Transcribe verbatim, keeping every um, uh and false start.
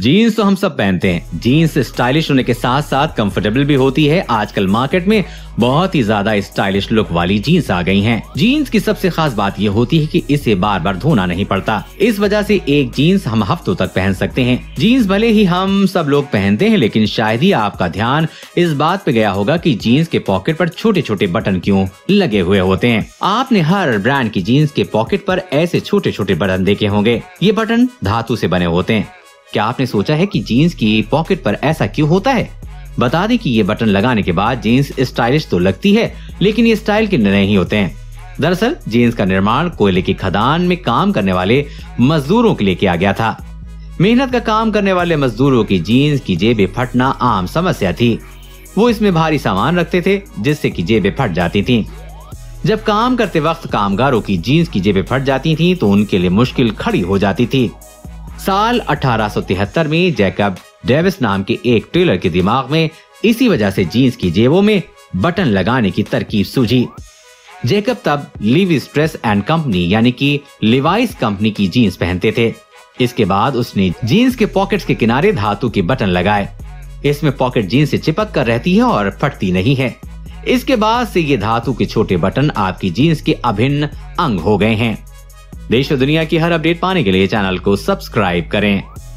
Jeans तो हम सब पहनते हैं। जीन्स स्टाइलिश होने के साथ साथ कंफर्टेबल भी होती है। आजकल मार्केट में बहुत ही ज्यादा स्टाइलिश लुक वाली जीन्स आ गई हैं। जीन्स की सबसे खास बात ये होती है कि इसे बार बार धोना नहीं पड़ता। इस वजह से एक जीन्स हम हफ्तों तक पहन सकते हैं। जीन्स भले ही हम सब लोग पहनते हैं, लेकिन शायद ही आपका ध्यान इस बात पे गया होगा कि जीन्स के पॉकेट पर छोटे छोटे बटन क्यों लगे हुए होते हैं। आपने हर ब्रांड की जीन्स के पॉकेट पर ऐसे छोटे छोटे बटन देखे होंगे। ये बटन धातु से बने होते हैं। क्या आपने सोचा है कि जीन्स की पॉकेट पर ऐसा क्यों होता है? बता दें कि ये बटन लगाने के बाद जीन्स स्टाइलिश तो लगती है, लेकिन ये स्टाइल के नहीं होते हैं। दरअसल जीन्स का निर्माण कोयले की खदान में काम करने वाले मजदूरों के लिए किया गया था। मेहनत का काम करने वाले मजदूरों की जीन्स की जेबें फटना आम समस्या थी। वो इसमें भारी सामान रखते थे, जिससे कि जेबें फट जाती थी। जब काम करते वक्त कामगारों की जीन्स की जेबें फट जाती थी तो उनके लिए मुश्किल खड़ी हो जाती थी। साल अठारह सौ तिहत्तर में जैकब डेविस नाम के एक टेलर के दिमाग में इसी वजह से जीन्स की जेबों में बटन लगाने की तरकीब सूझी। जैकब तब लीविस प्रेस एंड कंपनी यानी कि लिवाइस कंपनी की जीन्स पहनते थे। इसके बाद उसने जीन्स के पॉकेट्स के किनारे धातु के बटन लगाए। इसमें पॉकेट जीन्स से चिपक कर रहती है और फटती नहीं है। इसके बाद से ये धातु के छोटे बटन आपकी जीन्स के अभिन्न अंग हो गए हैं। देश और दुनिया की हर अपडेट पाने के लिए चैनल को सब्सक्राइब करें।